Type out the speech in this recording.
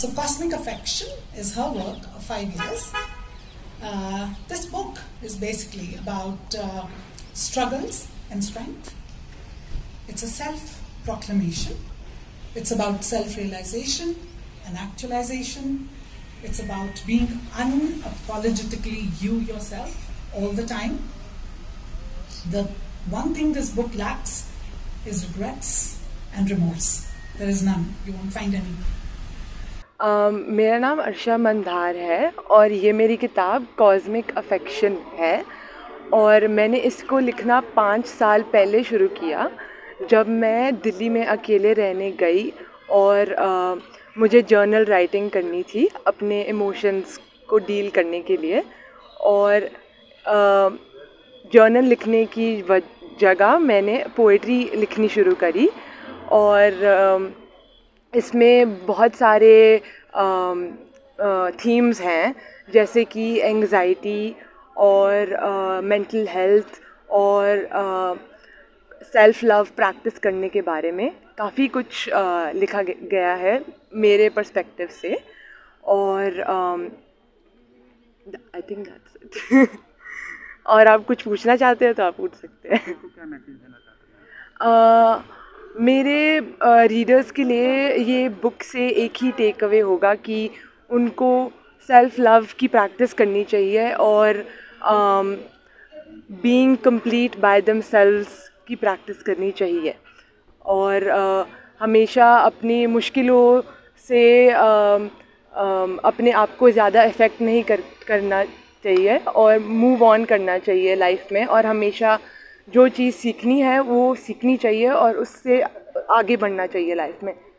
So Cosmic Affection is her work of 5 years. This book is basically about struggles and strength. It's a self-proclamation. It's about self-realization and actualization. It's about being unapologetically you yourself all the time. The one thing this book lacks is regrets and remorse. There is none. You won't find any. मेरा नाम अर्शा मंधार है और ये मेरी किताब cosmic affection है और मैंने इसको लिखना 5 साल पहले शुरू किया जब मैं दिल्ली में अकेले रहने गई और मुझे जर्नल राइटिंग करनी थी अपने इमोशंस को डील करने के लिए और जर्नल लिखने की जगह मैंने पोइट्री लिखनी शुरू करी और इसमें बहुत सारे थीम्स हैं जैसे कि एंग्जाइटी और मेंटल हेल्थ और सेल्फ़ लव प्रैक्टिस करने के बारे में काफ़ी कुछ लिखा गया है मेरे पर्सपेक्टिव से और आई थिंक दैट्स इट। और आप कुछ पूछना चाहते हो तो आप पूछ सकते हैं। क्या मैसेज देना चाहते हैं मेरे रीडर्स के लिए? ये बुक से एक ही टेक अवे होगा कि उनको सेल्फ लव की प्रैक्टिस करनी चाहिए और बीइंग कंप्लीट बाय देमसेल्व्स की प्रैक्टिस करनी चाहिए और हमेशा अपनी मुश्किलों से अपने आप को ज़्यादा अफेक्ट नहीं करना चाहिए और मूव ऑन करना चाहिए लाइफ में और हमेशा जो चीज़ सीखनी है वो सीखनी चाहिए और उससे आगे बढ़ना चाहिए लाइफ में।